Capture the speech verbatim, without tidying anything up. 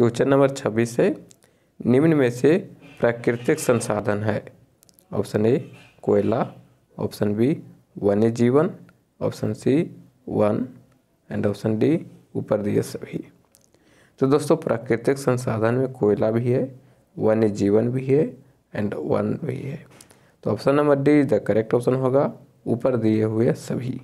Question number छब्बीस है, निम्न में से प्राकृतिक संसाधन है। ऑप्शन ए कोयला, ऑप्शन बी वन्य जीवन, ऑप्शन सी वन एंड ऑप्शन डी ऊपर दिए सभी। तो दोस्तों प्राकृतिक संसाधन में कोयला भी है, वन्य जीवन भी है एंड वन भी है। तो option number D is the correct option होगा, ऊपर दिए हुए सभी।